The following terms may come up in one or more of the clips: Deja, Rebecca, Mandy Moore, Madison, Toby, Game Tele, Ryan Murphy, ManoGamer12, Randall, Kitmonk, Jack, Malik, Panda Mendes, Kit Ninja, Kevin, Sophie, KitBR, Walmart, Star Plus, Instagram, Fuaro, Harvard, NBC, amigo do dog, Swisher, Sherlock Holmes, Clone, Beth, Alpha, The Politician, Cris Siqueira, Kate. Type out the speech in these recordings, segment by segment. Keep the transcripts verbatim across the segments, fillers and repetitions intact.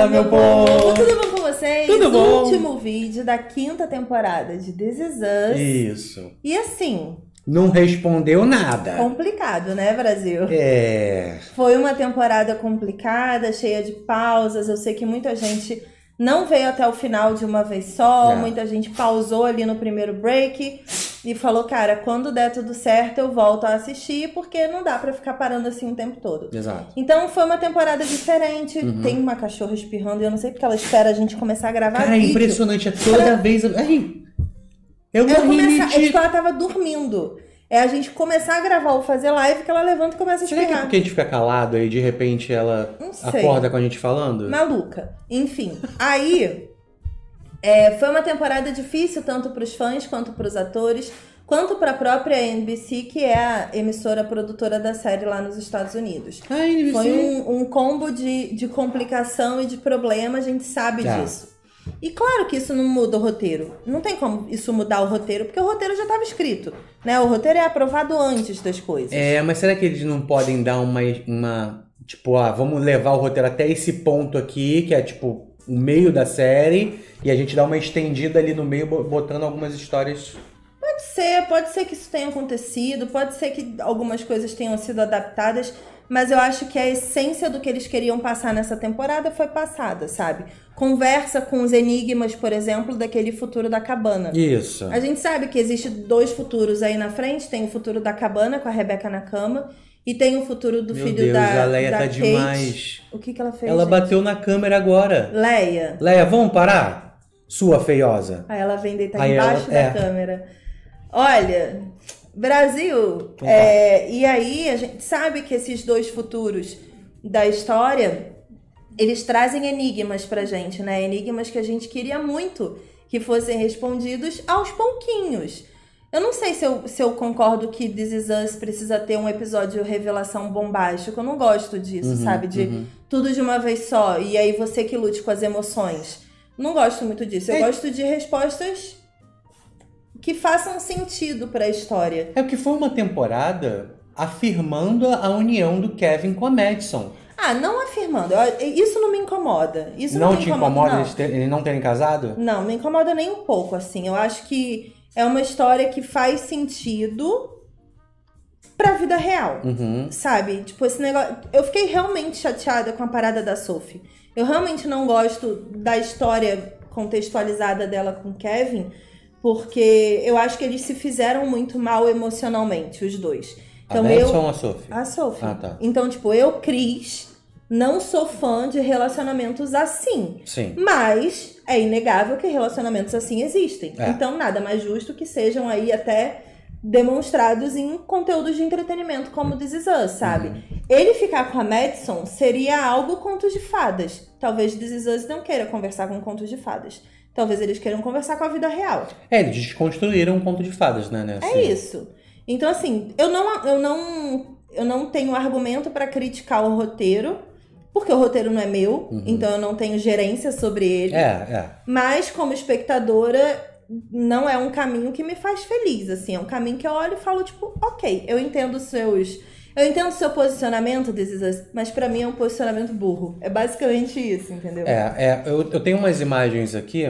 Olá, meu povo! Tudo bom com vocês? Tudo bom? Último vídeo da quinta temporada de This Is Us. Isso. E assim... não respondeu nada. Complicado, né, Brasil? É... foi uma temporada complicada, cheia de pausas. Eu sei que muita gente não veio até o final de uma vez só. É. Muita gente pausou ali no primeiro break e falou, cara, quando der tudo certo eu volto a assistir, porque não dá pra ficar parando assim o tempo todo. Exato. Então foi uma temporada diferente. Uhum. Tem uma cachorra espirrando e eu não sei porque ela espera a gente começar a gravar. Cara, é impressionante. É toda pra... vez... ai, eu ela começa... de... é tipo, ela tava dormindo. É a gente começar a gravar ou fazer live que ela levanta e começa a espirrar. Será que é porque a gente fica calado e de repente ela acorda com a gente falando? Maluca. Enfim, aí... é, foi uma temporada difícil tanto para os fãs, quanto para os atores, quanto para a própria N B C, que é a emissora produtora da série lá nos Estados Unidos. A N B C... foi um, um combo de, de complicação e de problema, a gente sabe é. disso. E claro que isso não muda o roteiro. Não tem como isso mudar o roteiro, porque o roteiro já estava escrito, né? O roteiro é aprovado antes das coisas. É, mas será que eles não podem dar uma... uma tipo, ah, vamos levar o roteiro até esse ponto aqui, que é tipo... o meio da série, e a gente dá uma estendida ali no meio, botando algumas histórias. Pode ser, pode ser que isso tenha acontecido, pode ser que algumas coisas tenham sido adaptadas, mas eu acho que a essência do que eles queriam passar nessa temporada foi passada, sabe? Conversa com os enigmas, por exemplo, daquele futuro da cabana. Isso. A gente sabe que existe dois futuros aí na frente, tem o futuro da cabana, com a Rebecca na cama, e tem o futuro do Meu filho Deus, da, a Leia da tá Kate. Demais. O que que ela fez? Ela gente? bateu na câmera agora. Leia. Leia, vamos parar? Sua feiosa. Aí ela vem deitar aí embaixo ela, da é. câmera. Olha, Brasil. Então, é, tá. E aí a gente sabe que esses dois futuros da história, eles trazem enigmas pra gente, né? Enigmas que a gente queria muito que fossem respondidos aos pouquinhos. Eu não sei se eu, se eu concordo que This Is Us precisa ter um episódio revelação bombástico. Eu não gosto disso, uhum, sabe? De uhum. tudo de uma vez só. E aí você que lute com as emoções. Não gosto muito disso. Eu é... gosto de respostas que façam sentido pra história. É porque foi uma temporada afirmando a união do Kevin com a Madison. Ah, não afirmando. Isso não me incomoda. Isso não, não me te incomoda, incomoda não. eles não terem casado? Não, me incomoda nem um pouco, assim. Eu acho que... é uma história que faz sentido pra vida real, uhum. sabe? Tipo, esse negócio... eu fiquei realmente chateada com a parada da Sophie. Eu realmente não gosto da história contextualizada dela com Kevin, porque eu acho que eles se fizeram muito mal emocionalmente, os dois. Então, a eu... Madison ou a Sophie? A Sophie. Ah, tá. Então, tipo, eu, Cris... não sou fã de relacionamentos assim. Sim. Mas é inegável que relacionamentos assim existem. É. Então, nada mais justo que sejam aí até demonstrados em conteúdos de entretenimento, como This Is Us, sabe? Uhum. Ele ficar com a Madison seria algo contos de fadas. Talvez This Is Us não queira conversar com contos de fadas. Talvez eles queiram conversar com a vida real. É, eles desconstruíram um conto de fadas, né? Nessa... é isso. Então, assim, eu não, eu não, eu não tenho argumento pra criticar o roteiro... porque o roteiro não é meu, uhum. então eu não tenho gerência sobre ele. É, é. Mas, como espectadora, não é um caminho que me faz feliz, assim. É um caminho que eu olho e falo, tipo, ok, eu entendo os seus... eu entendo o seu posicionamento, This Is Us, mas pra mim é um posicionamento burro. É basicamente isso, entendeu? É, é. Eu, eu tenho umas imagens aqui...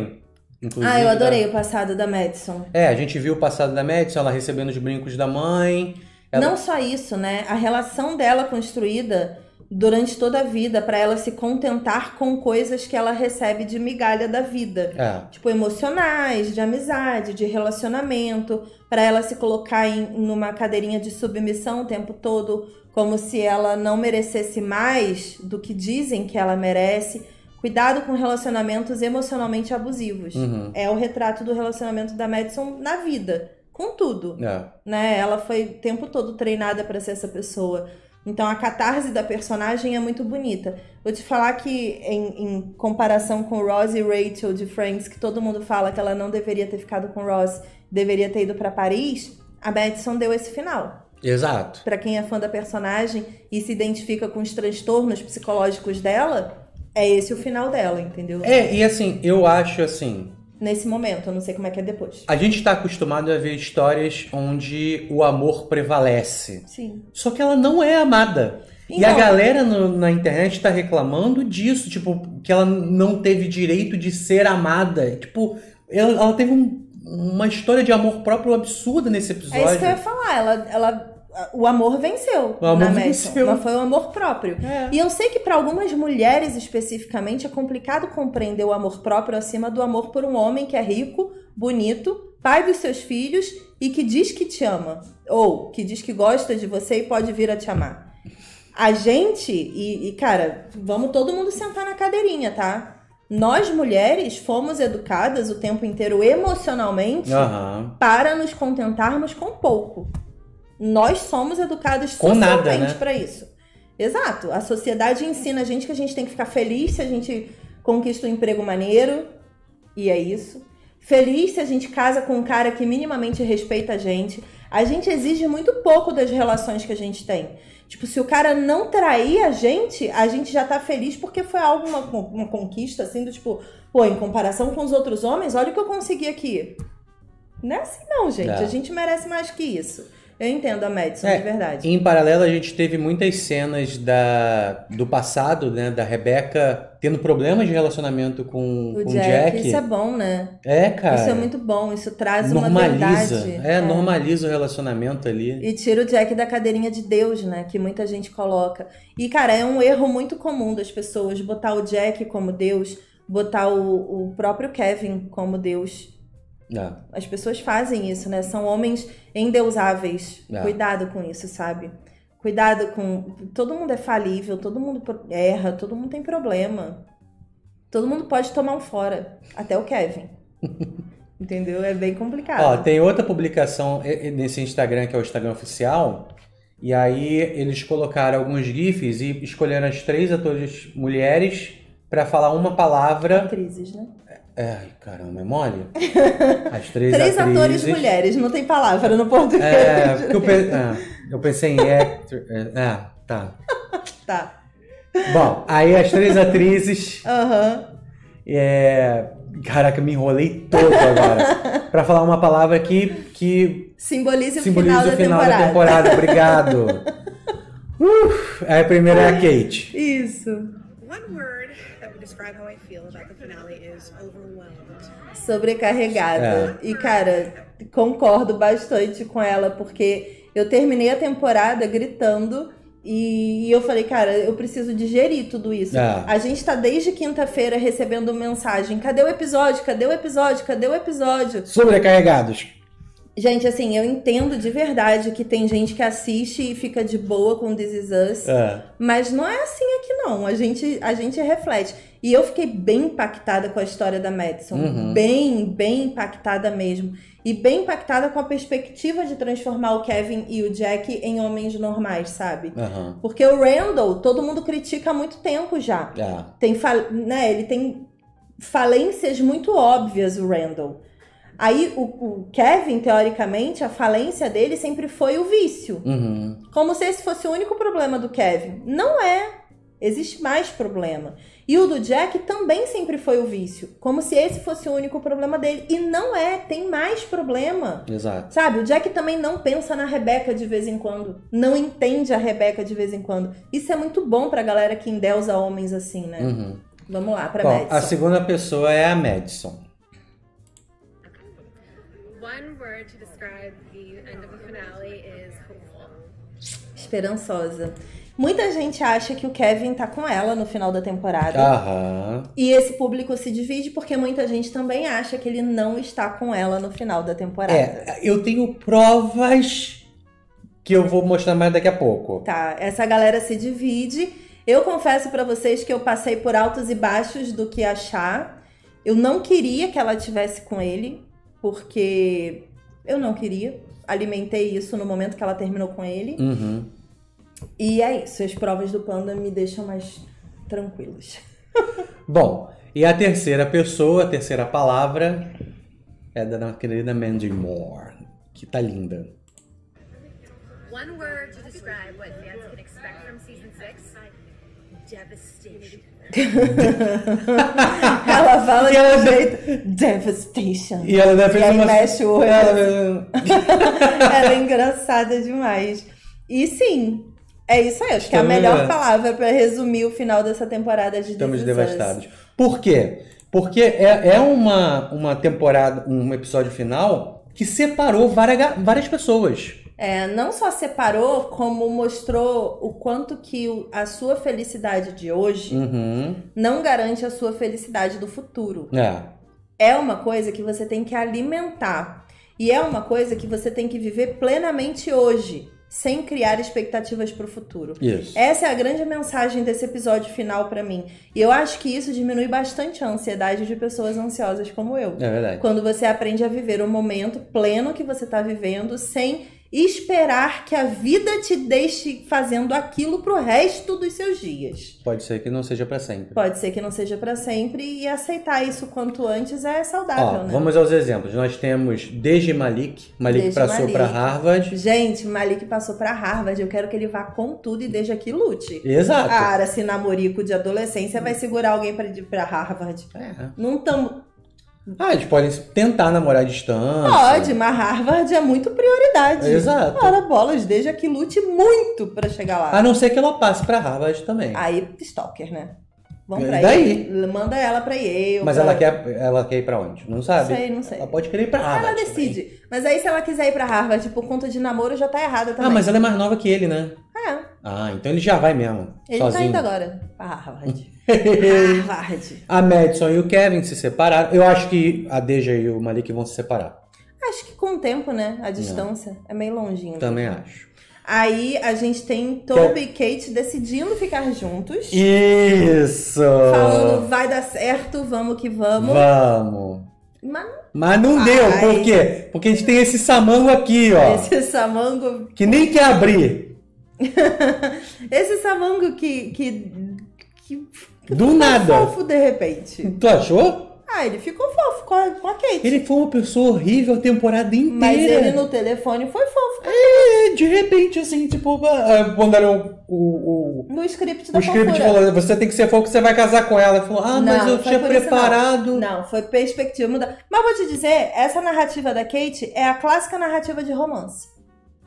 inclusive, ah, eu adorei da... o passado da Madison. É, a gente viu o passado da Madison, ela recebendo os brincos da mãe... ela... não só isso, né? A relação dela construída... durante toda a vida, pra ela se contentar com coisas que ela recebe de migalha da vida. É. Tipo, emocionais, de amizade, de relacionamento. Pra ela se colocar em numa cadeirinha de submissão o tempo todo, como se ela não merecesse mais do que dizem que ela merece. Cuidado com relacionamentos emocionalmente abusivos. Uhum. É o retrato do relacionamento da Madison na vida, com tudo. É. Né? Ela foi o tempo todo treinada pra ser essa pessoa. Então, a catarse da personagem é muito bonita. Vou te falar que, em, em comparação com Ross e Rachel de Friends, que todo mundo fala que ela não deveria ter ficado com Ross, deveria ter ido pra Paris, a Madison deu esse final. Exato. Pra quem é fã da personagem e se identifica com os transtornos psicológicos dela, é esse o final dela, entendeu? É, e assim, eu acho assim... nesse momento, eu não sei como é que é depois. A gente tá acostumado a ver histórias onde o amor prevalece. Sim. Só que ela não é amada. Então, e a galera no, na internet tá reclamando disso, tipo, que ela não teve direito de ser amada. Tipo, ela, ela teve um, uma história de amor próprio absurda nesse episódio. É isso que eu ia falar, ela... ela... O amor venceu o amor na Madison, mas foi o amor próprio. É. E eu sei que para algumas mulheres especificamente é complicado compreender o amor próprio acima do amor por um homem que é rico, bonito, pai dos seus filhos e que diz que te ama. Ou que diz que gosta de você e pode vir a te amar. A gente, e, e cara, vamos todo mundo sentar na cadeirinha, tá? Nós, mulheres, fomos educadas o tempo inteiro emocionalmente uhum. para nos contentarmos com pouco. Nós somos educadas com socialmente, né? Para isso. Exato. A sociedade ensina a gente que a gente tem que ficar feliz se a gente conquista um emprego maneiro. E é isso. Feliz se a gente casa com um cara que minimamente respeita a gente. A gente exige muito pouco das relações que a gente tem. Tipo, se o cara não trair a gente, a gente já tá feliz porque foi algo, uma, uma conquista, assim, do tipo... Pô, em comparação com os outros homens, olha o que eu consegui aqui. Não é assim não, gente. Não. A gente merece mais que isso. Eu entendo a Madison, é, de verdade. Em paralelo, a gente teve muitas cenas da, do passado, né? Da Rebecca tendo problemas de relacionamento com o com Jack. Jack. Isso é bom, né? É, cara. Isso é muito bom. Isso traz normaliza, uma verdade. É, é, normaliza o relacionamento ali. E tira o Jack da cadeirinha de Deus, né? Que muita gente coloca. E, cara, é um erro muito comum das pessoas botar o Jack como Deus, botar o, o próprio Kevin como Deus. Não. As pessoas fazem isso, né? São homens endeusáveis. Não. Cuidado com isso, sabe? Cuidado com... Todo mundo é falível, todo mundo erra, todo mundo tem problema. Todo mundo pode tomar um fora. Até o Kevin. Entendeu? É bem complicado. Ó, tem outra publicação nesse Instagram, que é o Instagram oficial. E aí eles colocaram alguns gifs e escolheram as três atores mulheres pra falar uma palavra... Atrizes, né? Ai, caramba, é mole? As três, três atrizes... atores mulheres, não tem palavra no português. É, porque eu, pe... ah, eu pensei em actor... Ah, tá. Tá. Bom, aí as três atrizes... Aham. Uhum. É... Caraca, me enrolei todo agora. Pra falar uma palavra que... que... Simbolize o Simbolize final, o final da, temporada. da temporada. Obrigado. Uf, aí a primeira é a Kate. Isso. One word that would describe how I feel about the finale is overwhelmed. Sobrecarregada. É. E, cara, concordo bastante com ela, porque eu terminei a temporada gritando e eu falei, cara, eu preciso digerir tudo isso. É. A gente tá desde quinta-feira recebendo mensagem. Cadê o episódio? Cadê o episódio? Cadê o episódio? Sobrecarregados. Gente, assim, eu entendo de verdade que tem gente que assiste e fica de boa com This Is Us, é. Mas não é assim aqui não, a gente, a gente reflete. E eu fiquei bem impactada com a história da Madison, uhum. bem, bem impactada mesmo. E bem impactada com a perspectiva de transformar o Kevin e o Jack em homens normais, sabe? Uhum. Porque o Randall, todo mundo critica há muito tempo já. É. Tem, né, ele tem falências muito óbvias, o Randall. Aí o, o Kevin, teoricamente, a falência dele sempre foi o vício. Uhum. Como se esse fosse o único problema do Kevin. Não é. Existe mais problema. E o do Jack também sempre foi o vício. Como se esse fosse o único problema dele. E não é. Tem mais problema. Exato. Sabe? O Jack também não pensa na Rebecca de vez em quando. Não entende a Rebecca de vez em quando. Isso é muito bom pra galera que endeusa homens assim, né? Uhum. Vamos lá, pra bom, Madison. A segunda pessoa é a Madison. To describe the end of the finale is hopeful. Esperançosa. Muita gente acha que o Kevin tá com ela no final da temporada. Aham. E esse público se divide porque muita gente também acha que ele não está com ela no final da temporada. É, eu tenho provas que eu vou mostrar mais daqui a pouco. Tá, essa galera se divide. Eu confesso pra vocês que eu passei por altos e baixos do que achar. Eu não queria que ela estivesse com ele, porque... Eu não queria. Alimentei isso no momento que ela terminou com ele. Uhum. E é isso. As provas do Panda me deixam mais tranquilos. Bom, e a terceira pessoa, a terceira palavra é da nossa querida Mandy Moore, que tá linda. One word to describe what fans can expect from season six. Devastation. Ela fala e de ela um jeito de... Devastation. E ela deve fazer uma... mexe o olho. Ela... ela é engraçada demais. E sim, É isso aí, acho que é a melhor palavra para resumir o final dessa temporada de Estamos This Is Us. Devastados. Por quê? Porque é, é uma, uma temporada, um episódio final que separou várias, várias pessoas. É, não só separou, como mostrou o quanto que a sua felicidade de hoje uhum. não garante a sua felicidade do futuro. É. É uma coisa que você tem que alimentar. E é uma coisa que você tem que viver plenamente hoje, sem criar expectativas para o futuro. Isso. Essa é a grande mensagem desse episódio final para mim. E eu acho que isso diminui bastante a ansiedade de pessoas ansiosas como eu. É verdade. Quando você aprende a viver o momento pleno que você está vivendo, sem esperar que a vida te deixe fazendo aquilo pro resto dos seus dias. Pode ser que não seja pra sempre. Pode ser que não seja pra sempre, e aceitar isso quanto antes é saudável, ó, né? Vamos aos exemplos. Nós temos desde Malik. Malik desde passou Malik. pra Harvard. Gente, Malik passou pra Harvard. Eu quero que ele vá com tudo e desde aqui lute. Exato. Cara, se namorico de adolescência vai segurar alguém pra ir pra Harvard. É. Não tamo... Ah, eles podem tentar namorar à distância. Pode, mas Harvard é muito prioridade. Exato. Ora, bolas, desde que lute muito pra chegar lá. A não ser que ela passe pra Harvard também. Aí, stalker, né? Vamos pra Yale. Manda ela pra Yale. Mas pra... ela, quer, ela quer ir pra onde? Não sabe? Não sei, não sei. Ela pode querer ir pra Harvard. Ela decide. Também. Mas aí, se ela quiser ir pra Harvard por conta de namoro, já tá errada também. Ah, mas ela é mais nova que ele, né? É. Ah, então ele já vai mesmo. Ele sozinho. Tá indo agora pra Harvard. Harvard. A Madison e o Kevin se separaram. Eu acho que a Deja e o Malik vão se separar. Acho que com o tempo, né? A distância Não. é meio longinho. Também acho. Aí a gente tem Toby e Kate decidindo ficar juntos. Isso! Falando, vai dar certo, vamos que vamos. Vamos. Mas, Mas não vai. deu, por quê? Porque a gente tem esse samango aqui, ó. Esse samango... Que nem quer abrir. Esse samango que... que, que... Do nada. Fofo de repente. Tu achou? Ah, ele ficou fofo com a, com a Kate. Ele foi uma pessoa horrível a temporada inteira. Mas ele no telefone foi fofo. É, de repente, assim, tipo, mandaram o... o no script da o script falou, você tem que ser fofo que você vai casar com ela. Ele falou, ah, não, mas eu tinha preparado... Não. não, foi perspectiva. Muda. Mas vou te dizer, essa narrativa da Kate é a clássica narrativa de romance.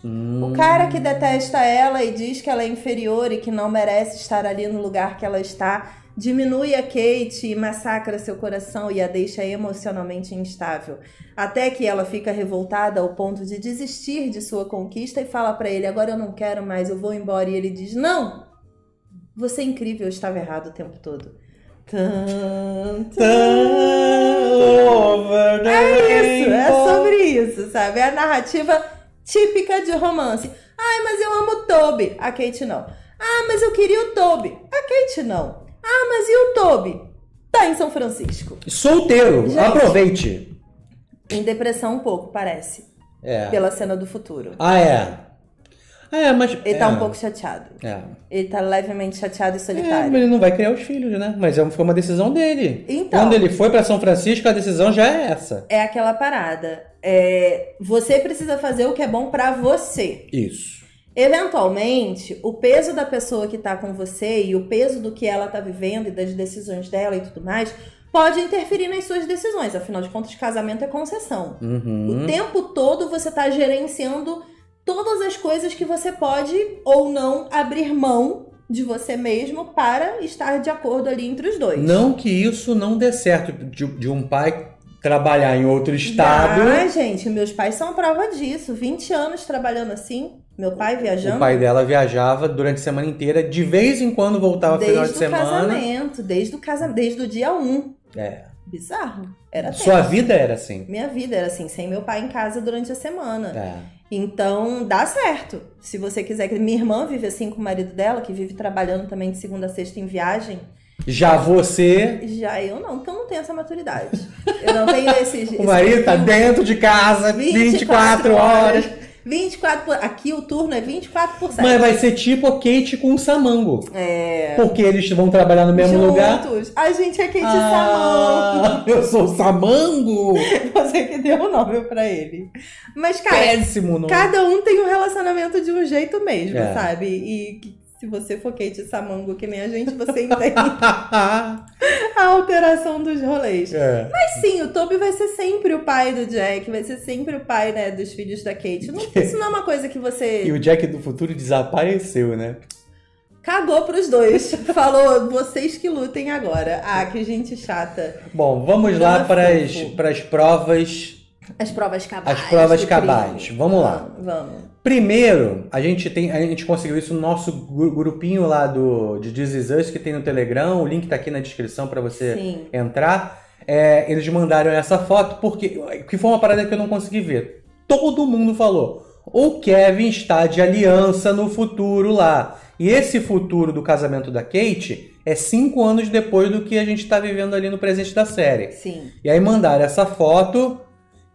Hum. O cara que detesta ela e diz que ela é inferior e que não merece estar ali no lugar que ela está... Diminui a Kate e massacra seu coração e a deixa emocionalmente instável. Até que ela fica revoltada ao ponto de desistir de sua conquista e fala pra ele, agora eu não quero mais, eu vou embora. E ele diz, não, você é incrível, eu estava errado o tempo todo. Tum, tum. É isso, é sobre isso, sabe? É a narrativa típica de romance. Ai, mas eu amo Toby. A Kate não. Ah, mas eu queria o Toby. A Kate não. Ah, mas e o Toby? Tá em São Francisco. Solteiro, gente, aproveite. Em depressão um pouco, parece. É. Pela cena do futuro. Ah, é. Ah, é, mas... Ele é. tá um pouco chateado. É. Ele tá levemente chateado e solitário. É, mas ele não vai criar os filhos, né? Mas foi uma decisão dele. Então. Quando ele foi pra São Francisco, a decisão já é essa. É aquela parada. É, você precisa fazer o que é bom pra você. Isso. Eventualmente, o peso da pessoa que tá com você e o peso do que ela tá vivendo e das decisões dela e tudo mais, pode interferir nas suas decisões. Afinal de contas, casamento é concessão. Uhum. O tempo todo você tá gerenciando todas as coisas que você pode ou não abrir mão de você mesmo para estar de acordo ali entre os dois. Não que isso não dê certo de, de um pai... Trabalhar em outro estado... Ah, gente, meus pais são a prova disso. vinte anos trabalhando assim, meu pai viajando... O pai dela viajava durante a semana inteira, de vez em quando voltava no final de semana... Casamento, desde o casamento, desde o dia um. É. Bizarro. Era tenso. Sua vida era assim? Minha vida era assim, sem meu pai em casa durante a semana. É. Então, dá certo. Se você quiser... Minha irmã vive assim com o marido dela, que vive trabalhando também de segunda a sexta em viagem... Já você... Já eu não, porque eu não tenho essa maturidade. Eu não tenho esses... O marido tá dentro de casa, vinte e quatro horas. vinte e quatro por... Aqui o turno é vinte e quatro por cento. Mas vai ser tipo a Kate com o Samango. É. Porque eles vão trabalhar no mesmo Juntos. lugar. A gente é Kate e ah, Samango. Eu sou o Samango? Você que deu o nome pra ele. Mas, cara, péssimo nome. Cada um tem um relacionamento de um jeito mesmo, é. sabe? E... Se você for Kate Samango, que nem a gente, você entende a alteração dos rolês. É. Mas sim, o Toby vai ser sempre o pai do Jack, vai ser sempre o pai, né, dos filhos da Kate. Não, isso não é uma coisa que você... E o Jack do futuro desapareceu, né? Cagou pros dois. Falou, vocês que lutem agora. Ah, que gente chata. Bom, vamos lá para as, para as provas... As provas cabais. As provas cabais. Vamos lá. Vamos, vamos. Primeiro, a gente, tem, a gente conseguiu isso no nosso grupinho lá do, de This Is Us, que tem no Telegram. O link tá aqui na descrição para você Sim. entrar. É, eles mandaram essa foto, porque que foi uma parada que eu não consegui ver. Todo mundo falou. O Kevin está de aliança no futuro lá. E esse futuro do casamento da Kate é cinco anos depois do que a gente tá vivendo ali no presente da série. Sim. E aí mandaram essa foto...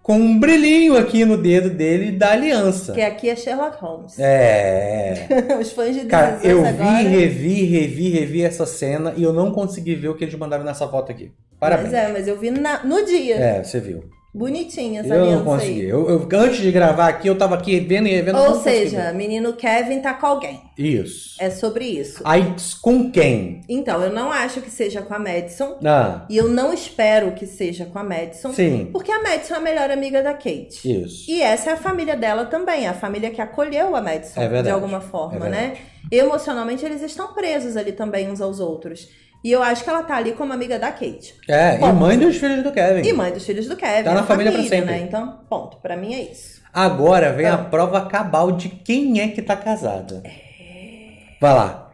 com um brilhinho aqui no dedo dele da aliança. Que aqui é Sherlock Holmes. É. Os fãs de Cara, eu vi, agora... revi, revi, revi essa cena e eu não consegui ver o que eles mandaram nessa foto aqui. Parabéns. Mas é, mas eu vi na... no dia. É, você viu. Bonitinha essa eu aliança Eu não consegui. Aí. Eu, eu, antes de gravar aqui, eu tava aqui vendo e revendo. Ou seja, menino Kevin tá com alguém. Isso. É sobre isso. Aí, com quem? Então, eu não acho que seja com a Madison. Ah. E eu não espero que seja com a Madison. Sim. Porque a Madison é a melhor amiga da Kate. Isso. E essa é a família dela também. A família que acolheu a Madison, é de alguma forma, é né? Emocionalmente, eles estão presos ali também uns aos outros. E eu acho que ela tá ali como amiga da Kate. É, ponto. E mãe dos filhos do Kevin. E mãe dos filhos do Kevin. Tá na família, família pra sempre. Né? Então, ponto. Pra mim é isso. Agora vem então. a prova cabal de quem é que tá casada. É... Vai lá.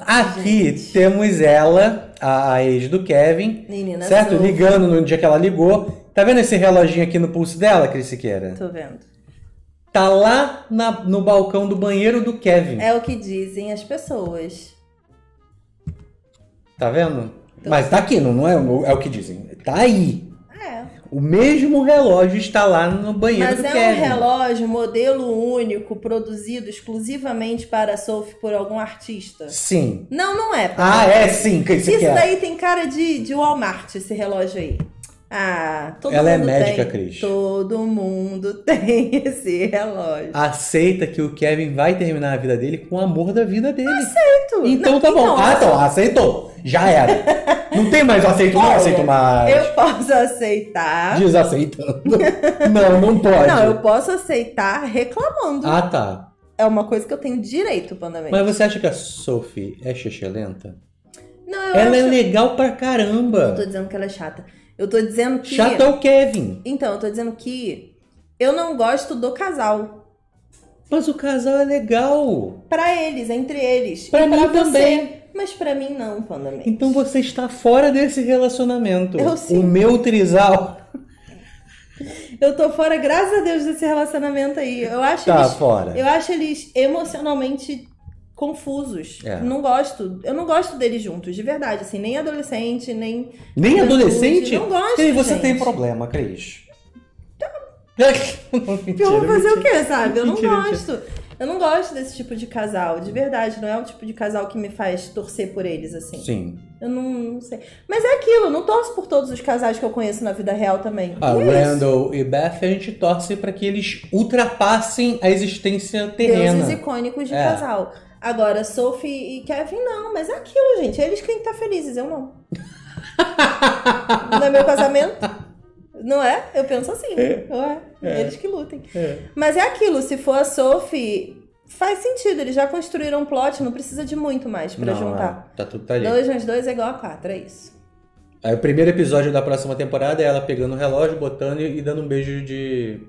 Aqui Gente. temos ela, a, a ex do Kevin. Menina Certo? Sophie. Ligando no dia que ela ligou. Tá vendo esse reloginho aqui no pulso dela, Cris Siqueira? Tô vendo. Tá lá na, no balcão do banheiro do Kevin. É o que dizem as pessoas. Tá vendo? Tô Mas tá aqui, não, não é, é o que dizem. Tá aí. É. O mesmo relógio está lá no banheiro do Kevin. Mas é um relógio modelo único, produzido exclusivamente para a Sophie por algum artista? Sim. Não, não é. Ah, mim. é sim. Que isso quer. daí tem cara de, de Walmart, esse relógio aí. Ah, todo Ela mundo é médica, tem. Cris. Todo mundo tem esse relógio. Aceita que o Kevin vai terminar a vida dele com o amor da vida dele. Aceito. Então não, tá bom. Então, ah, então, aceitou. Já era. Não tem mais aceito, não aceito mais. Eu posso aceitar. Desaceitando. Não, não pode. Não, eu posso aceitar reclamando. Ah, tá. É uma coisa que eu tenho direito, pandamente. Mas você acha que a Sophie é xixelenta? Não, eu Ela acho... é legal pra caramba. Não tô dizendo que ela é chata. Eu tô dizendo que... Chato é o Kevin. Então, eu tô dizendo que eu não gosto do casal. Mas o casal é legal. Pra eles, entre eles. Pra e mim pra também. Você. Mas pra mim não, pandamente. Então você está fora desse relacionamento. Eu sim. O meu trisal... Eu tô fora, graças a Deus, desse relacionamento aí. Eu acho tá eles, fora. Eu acho eles emocionalmente... confusos. É. Não gosto. Eu não gosto deles juntos, de verdade. Assim, nem adolescente, nem... Nem adolescente? Não gosto, e você gente. tem problema, Cris. Então, mentira, eu vou fazer mentira. o quê, sabe? Eu mentira, não gosto. Mentira. Eu não gosto desse tipo de casal, de verdade. Não é o tipo de casal que me faz torcer por eles, assim. Sim. Eu não, não sei. Mas é aquilo, eu não torço por todos os casais que eu conheço na vida real também. Ah, e é Randall isso. e Beth, a gente torce pra que eles ultrapassem a existência terrena. Deuses icônicos de é. casal. Agora, Sophie e Kevin não, mas é aquilo, gente. Eles quem tá felizes, eu não. Não é meu casamento? Não é? Eu penso assim. É. Ué, é. Eles que lutem. É. Mas é aquilo, se for a Sophie, faz sentido. Eles já construíram um plot, não precisa de muito mais pra não, juntar. É. Tá tudo tá ali. Dois mais dois é igual a quatro, é isso. Aí o primeiro episódio da próxima temporada é ela pegando o relógio, botando e dando um beijo de...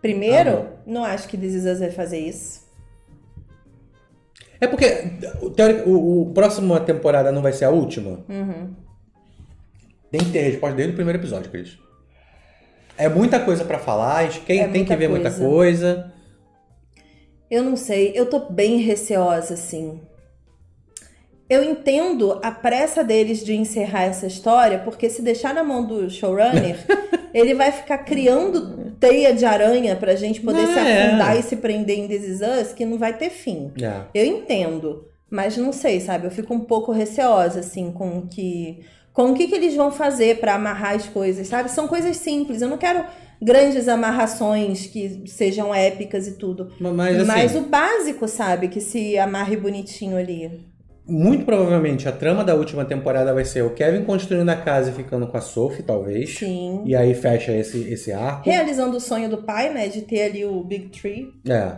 Primeiro, ah, não. não acho que This Is Us vai fazer isso. É porque teórico, o, o próximo temporada não vai ser a última? Uhum. Tem que ter resposta desde o primeiro episódio, Cris. É muita coisa pra falar, quem é tem que ver coisa. muita coisa. Eu não sei, eu tô bem receosa, assim. Eu entendo a pressa deles de encerrar essa história, porque se deixar na mão do showrunner, ele vai ficar criando teia de aranha pra gente poder é, se afundar é. e se prender em This Is Us, que não vai ter fim. É. Eu entendo, mas não sei, sabe? Eu fico um pouco receosa, assim, com que... Com o que, que eles vão fazer pra amarrar as coisas, sabe? São coisas simples. Eu não quero grandes amarrações que sejam épicas e tudo. Mas, assim, mas o básico, sabe? Que se amarre bonitinho ali. Muito provavelmente a trama da última temporada vai ser o Kevin construindo a casa e ficando com a Sophie, talvez. Sim. E aí fecha esse, esse arco. Realizando o sonho do pai, né? De ter ali o Big Tree. É.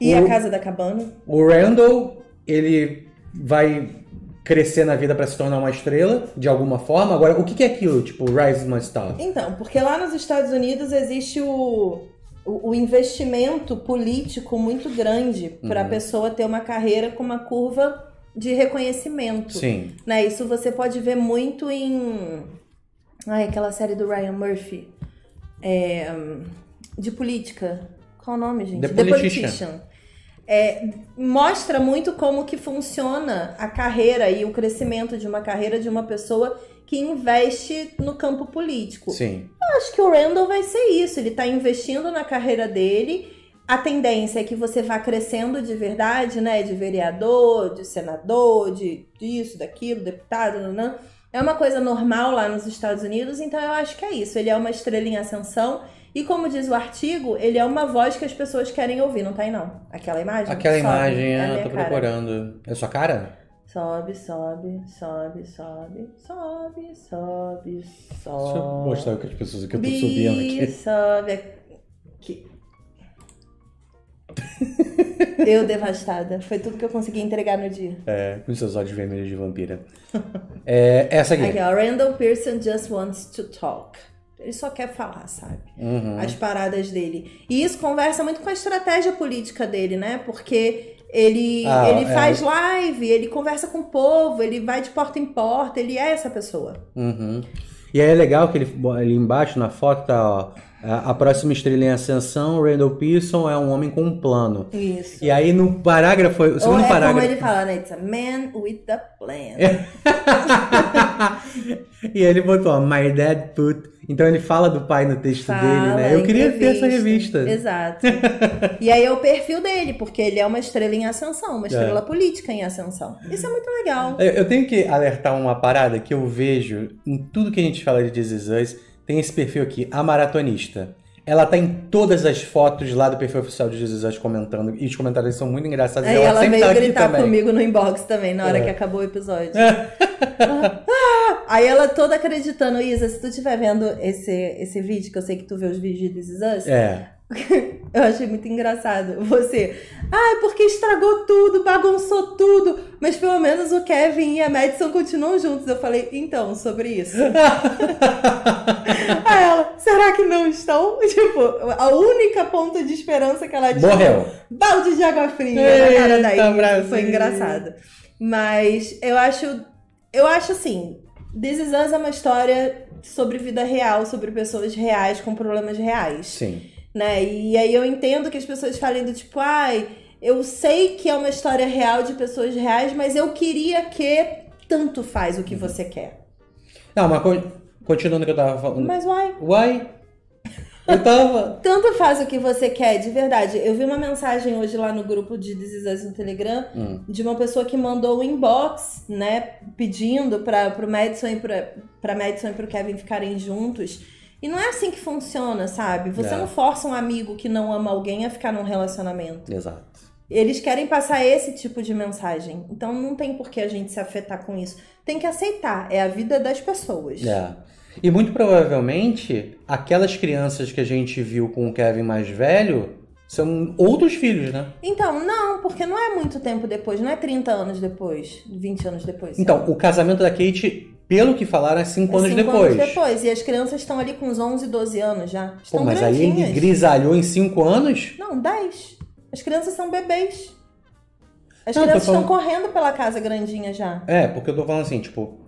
E o, a casa da cabana. O Randall, ele vai crescer na vida pra se tornar uma estrela, de alguma forma. Agora, o que é aquilo? Tipo, Rise Must Start. Então, porque lá nos Estados Unidos existe o... o investimento político muito grande para a uhum. pessoa ter uma carreira com uma curva de reconhecimento. Sim. Né? Isso você pode ver muito em... Ai, aquela série do Ryan Murphy. É... De política. Qual o nome, gente? The Politician. The Politician. É... Mostra muito como que funciona a carreira e o crescimento de uma carreira de uma pessoa que investe no campo político. Sim. Eu acho que o Randall vai ser isso. Ele tá investindo na carreira dele. A tendência é que você vá crescendo de verdade, né? De vereador, de senador, de isso, daquilo, deputado, não, não. É uma coisa normal lá nos Estados Unidos, então eu acho que é isso. Ele é uma estrela em ascensão e, como diz o artigo, ele é uma voz que as pessoas querem ouvir. Não tá aí, não? Aquela imagem? Aquela sobe, imagem, é, eu tô cara. procurando. É sua cara? Sobe, sobe, sobe, sobe, sobe, sobe, sobe. Deixa eu mostrar o que as pessoas que eu tô Bi, subindo aqui. Sobe aqui. Eu devastada. Foi tudo que eu consegui entregar no dia. É, com seus olhos vermelhos de vampira. É, essa aqui. Aqui, ó. Randall Pearson just wants to talk. Ele só quer falar, sabe? Uhum. As paradas dele. E isso conversa muito com a estratégia política dele, né? Porque... Ele, ah, ele faz é. live, ele conversa com o povo, ele vai de porta em porta, ele é essa pessoa. Uhum. E aí é legal que ele, ali embaixo na foto tá, ó, a, a próxima estrela em ascensão, Randall Pearson é um homem com um plano. Isso. E aí no parágrafo, o segundo é parágrafo... como ele fala, né? It's a man with a plan. É. E aí ele botou, ó, my dad put... Então ele fala do pai no texto fala, dele, né? Eu queria revista. ter essa revista. Exato. E aí é o perfil dele, porque ele é uma estrela em ascensão, uma estrela é. política em ascensão. Isso é muito legal. Eu tenho que alertar uma parada que eu vejo em tudo que a gente fala de This Is Us, tem esse perfil aqui, a maratonista. Ela tá em todas as fotos lá do perfil oficial de This Is Us comentando. E os comentários são muito engraçados. É, ela ela sempre veio tá gritar aqui comigo no inbox também, na hora é. que acabou o episódio. É. Ah, ah, aí ela toda acreditando. Isa, se tu estiver vendo esse, esse vídeo, que eu sei que tu vê os vídeos de This Is Us... É. Eu achei muito engraçado. Você... Ah, porque estragou tudo, bagunçou tudo. Mas pelo menos o Kevin e a Madison continuam juntos. Eu falei, então, sobre isso. Aí ela, será que não estão? Tipo, a única ponta de esperança que ela tinha... Morreu. Balde de água fria. Eita, na cara daí. Brasil. Foi engraçado. Mas eu acho... Eu acho assim... This Is Us é uma história sobre vida real, sobre pessoas reais com problemas reais. Sim. Né? E aí eu entendo que as pessoas falem do tipo, ai, eu sei que é uma história real de pessoas reais, mas eu queria que tanto faz o que você quer. Não, mas co continuando o que eu tava falando. Mas uai. Uai. Eu tava... Tanto faz o que você quer, de verdade. Eu vi uma mensagem hoje lá no grupo de This Is Us no Telegram, hum. de uma pessoa que mandou um inbox, né, pedindo pra, pro Madison e pra, pra Madison e pro Kevin ficarem juntos. E não é assim que funciona, sabe? Você é. não força um amigo que não ama alguém a ficar num relacionamento. Exato. Eles querem passar esse tipo de mensagem. Então não tem por que a gente se afetar com isso. Tem que aceitar. É a vida das pessoas. É. E muito provavelmente, aquelas crianças que a gente viu com o Kevin mais velho são outros filhos, né? Então, não, porque não é muito tempo depois. Não é trinta anos depois, vinte anos depois. Então, sabe? O casamento da Kate... Pelo que falaram, é cinco anos depois. Cinco anos depois. E as crianças estão ali com uns onze, doze anos já. Estão Pô, mas grandinhas. Aí ele grisalhou em cinco anos? Não, dez. As crianças são bebês. As Não, crianças falando... estão correndo pela casa grandinha já. É, porque eu tô falando assim, tipo...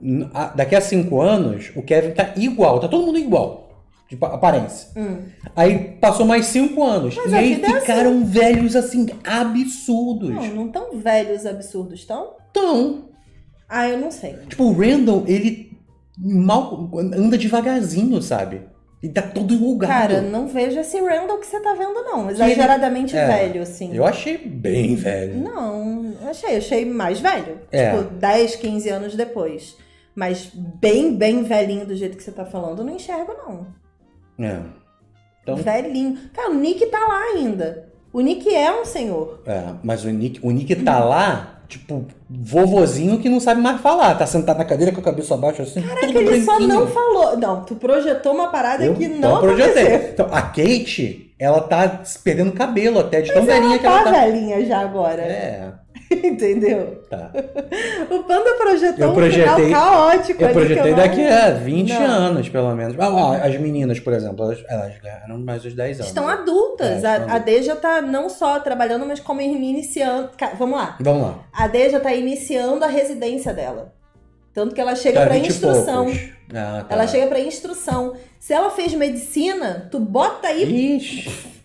Daqui a cinco anos, o Kevin tá igual. Tá todo mundo igual. De aparência. Hum. Aí passou mais cinco anos. Mas e aí ficaram assim. velhos, assim, absurdos. Não, não tão velhos absurdos, tão? Tão. Ah, eu não sei. Tipo, o Randall, ele mal anda devagarzinho, sabe? Ele tá todo enrugado. Cara, não vejo esse Randall que você tá vendo, não. Exageradamente ele... é. velho, assim. Eu achei bem velho. Não, eu achei. Eu achei mais velho. É. Tipo, dez, quinze anos depois. Mas bem, bem velhinho do jeito que você tá falando, eu não enxergo, não. É. Então... velhinho. Cara, o Nick tá lá ainda. O Nick é um senhor. É, mas o Nick, o Nick tá lá... tipo, vovozinho que não sabe mais falar. Tá sentado na cadeira com a cabeça abaixo assim. Caraca, ele branquinho. Só não falou. Não, tu projetou uma parada eu? que não aconteceu. Projetei. Então, a Kate, ela tá perdendo cabelo até de tão mas velhinha ela que ela tá. Ela tá velhinha já agora. É. Entendeu? Tá. O Panda projetou eu projetei, um final caótico. Eu projetei eu daqui não... a vinte não. anos, pelo menos. Ah, as meninas, por exemplo, elas, elas ganharam mais uns dez anos. Estão adultas. É, a, estão... a Deja tá não só trabalhando, mas como iniciando... Vamos lá. Vamos lá. A Deja tá iniciando a residência dela. Tanto que ela chega tá, pra instrução. Ah, tá. Ela chega pra instrução. Se ela fez medicina, tu bota aí... Ixi.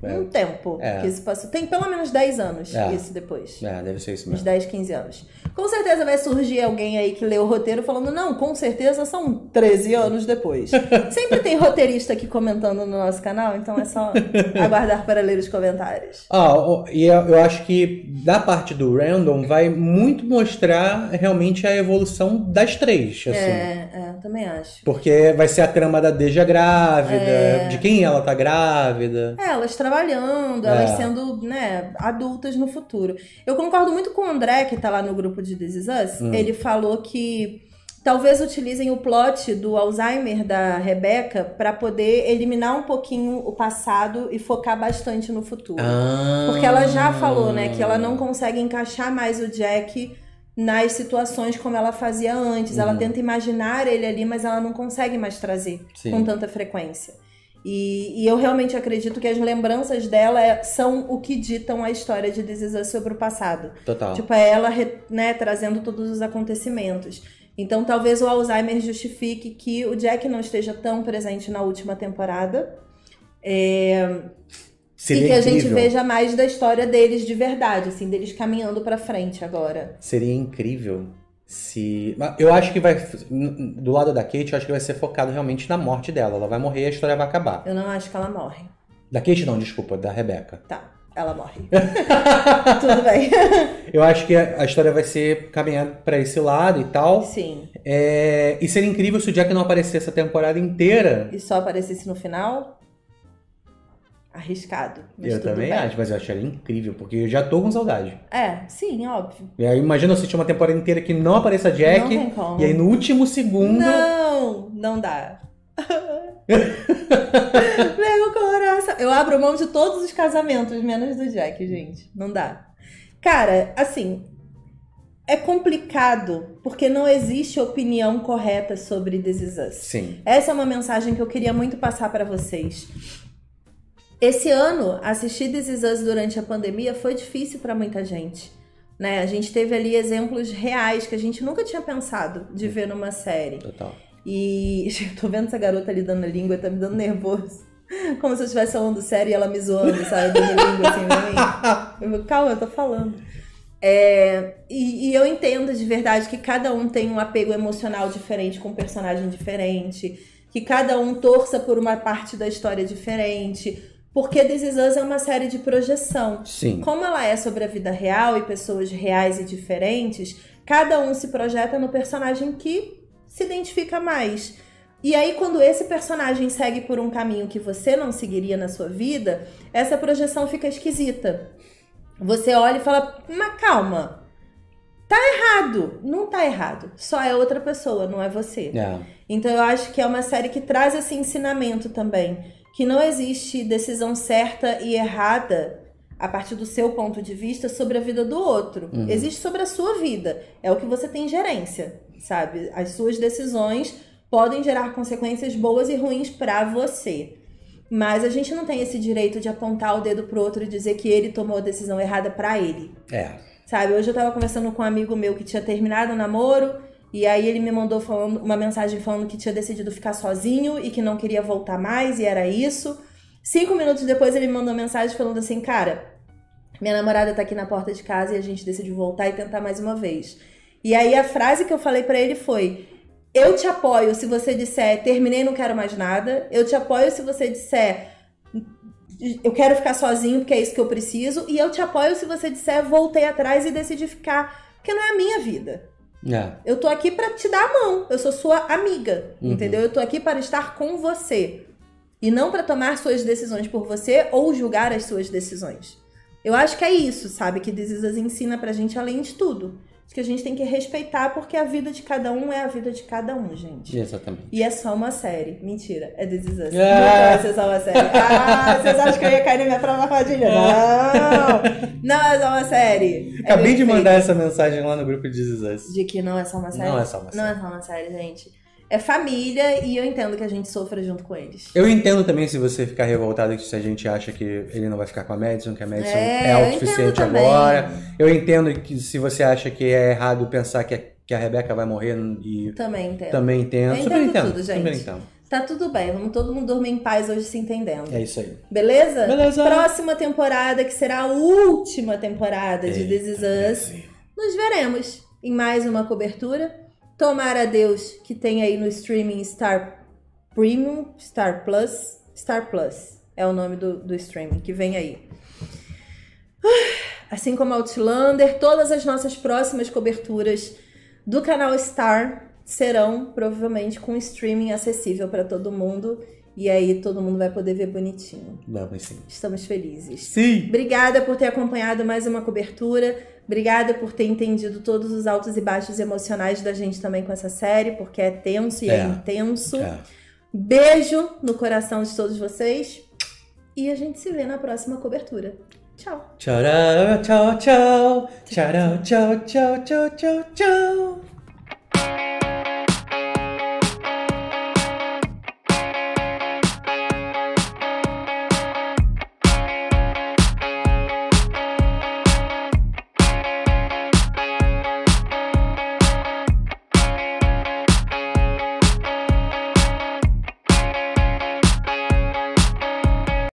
Um tempo é. que isso passou. Tem pelo menos dez anos é. isso depois. É, deve ser isso mesmo. Uns dez, quinze anos. Com certeza vai surgir alguém aí que lê o roteiro falando, não, com certeza são treze anos depois. Sempre tem roteirista aqui comentando no nosso canal, então é só aguardar para ler os comentários. Ah, e eu acho que da parte do Randall vai muito mostrar realmente a evolução das três. Assim. É, é, também acho. Porque vai ser a trama da Deja grávida, é... de quem ela tá grávida. É, elas trabalhando, elas é. sendo, né, adultas no futuro. Eu concordo muito com o André, que tá lá no grupo de This Is Us. Hum. Ele falou que talvez utilizem o plot do Alzheimer da Rebecca pra poder eliminar um pouquinho o passado e focar bastante no futuro. Ah. Porque ela já falou, né, que ela não consegue encaixar mais o Jack nas situações como ela fazia antes. Hum. Ela tenta imaginar ele ali, mas ela não consegue mais trazer Sim. com tanta frequência. E, e eu realmente acredito que as lembranças dela é, são o que ditam a história de This Is Us sobre o passado. Total. Tipo, é ela, né, trazendo todos os acontecimentos. Então, talvez o Alzheimer justifique que o Jack não esteja tão presente na última temporada. É... Seria e que a incrível. gente veja mais da história deles de verdade, assim, deles caminhando pra frente agora. Seria incrível. Se... Eu acho que vai... Do lado da Kate, eu acho que vai ser focado realmente na morte dela. Ela vai morrer e a história vai acabar. Eu não acho que ela morre. Da Kate não, desculpa. Da Rebecca. Tá, ela morre. Tudo bem. Eu acho que a história vai ser caminhada pra esse lado e tal. Sim. É... E seria incrível se o Jack não aparecesse a temporada inteira. E só aparecesse no final? Arriscado. Mas eu também bem. acho, mas eu achei ela incrível, porque eu já tô com saudade. É, sim, óbvio. E aí, imagina eu assistir uma temporada inteira que não apareça Jack. Não tem como. E aí no último segundo. Não, não dá. Meu coração. Eu abro mão de todos os casamentos, menos do Jack, gente. Não dá. Cara, assim. É complicado, porque não existe opinião correta sobre This Is Us. Sim. Essa é uma mensagem que eu queria muito passar pra vocês. Esse ano, assistir This Is Us durante a pandemia foi difícil para muita gente, né? A gente teve ali exemplos reais que a gente nunca tinha pensado de ver numa série. Total. E tô vendo essa garota ali dando a língua, tá me dando nervoso. Como se eu estivesse falando série e ela me zoando, sabe? Dando a língua assim, pra mim. Eu, calma, eu tô falando. É, e, e eu entendo de verdade que cada um tem um apego emocional diferente, com um personagem diferente, que cada um torça por uma parte da história diferente... Porque This Is Us é uma série de projeção. Sim. Como ela é sobre a vida real e pessoas reais e diferentes, cada um se projeta no personagem que se identifica mais. E aí, quando esse personagem segue por um caminho que você não seguiria na sua vida, essa projeção fica esquisita. Você olha e fala, mas calma, tá errado. Não tá errado, só é outra pessoa, não é você. É. Então eu acho que é uma série que traz esse ensinamento também. Que não existe decisão certa e errada a partir do seu ponto de vista sobre a vida do outro. Uhum. Existe sobre a sua vida. É o que você tem gerência, sabe? As suas decisões podem gerar consequências boas e ruins pra você. Mas a gente não tem esse direito de apontar o dedo pro outro e dizer que ele tomou a decisão errada pra ele. É. Sabe? Hoje eu tava conversando com um amigo meu que tinha terminado o namoro. E aí ele me mandou falando, uma mensagem falando que tinha decidido ficar sozinho e que não queria voltar mais, e era isso. Cinco minutos depois ele me mandou uma mensagem falando assim, cara, minha namorada tá aqui na porta de casa e a gente decidiu voltar e tentar mais uma vez. E aí a frase que eu falei pra ele foi, eu te apoio se você disser, terminei, não quero mais nada. Eu te apoio se você disser, eu quero ficar sozinho porque é isso que eu preciso. E eu te apoio se você disser, voltei atrás e decidi ficar, porque não é a minha vida. É. Eu tô aqui pra te dar a mão. Eu sou sua amiga, uhum. entendeu? Eu tô aqui para estar com você. E não para tomar suas decisões por você ou julgar as suas decisões. Eu acho que é isso, sabe? Que This Is Us ensina pra gente, além de tudo. Que a gente tem que respeitar, porque a vida de cada um é a vida de cada um, gente. Exatamente. E é só uma série. Mentira, é This Is Us. Yeah. Não, é só uma série. Ah, vocês acham que eu ia cair na minha própria fadilha? Não! Não é só uma série. É Acabei de mandar essa mensagem lá no grupo de This Is Us. De que não é só uma série? Não é só uma série. Não é só uma série, gente. É família e eu entendo que a gente sofra junto com eles. Eu entendo também se você ficar revoltado, que se a gente acha que ele não vai ficar com a Madison, que a Madison é, é autossuficiente agora. Eu entendo que se você acha que é errado pensar que a, que a Rebecca vai morrer e... Também entendo. Também entendo. Eu entendo, super entendo tudo, gente. Super entendo. Tá tudo bem, vamos todo mundo dormir em paz hoje se entendendo. É isso aí. Beleza? Beleza. Próxima temporada, que será a última temporada de Eita, This Is Us. Beleza. Nos veremos em mais uma cobertura. Tomara a Deus que tenha aí no streaming Star Premium, Star Plus, Star Plus é o nome do, do streaming, que vem aí. Assim como Outlander, todas as nossas próximas coberturas do canal Star serão provavelmente com streaming acessível para todo mundo. E aí todo mundo vai poder ver bonitinho. Não, mas sim. Estamos felizes. Sim! Obrigada por ter acompanhado mais uma cobertura. Obrigada por ter entendido todos os altos e baixos emocionais da gente também com essa série, porque é tenso e é, é intenso. É. Beijo no coração de todos vocês. E a gente se vê na próxima cobertura. Tchau! Tchau, tchau, tchau, tchau, tchau, tchau, tchau, tchau, tchau.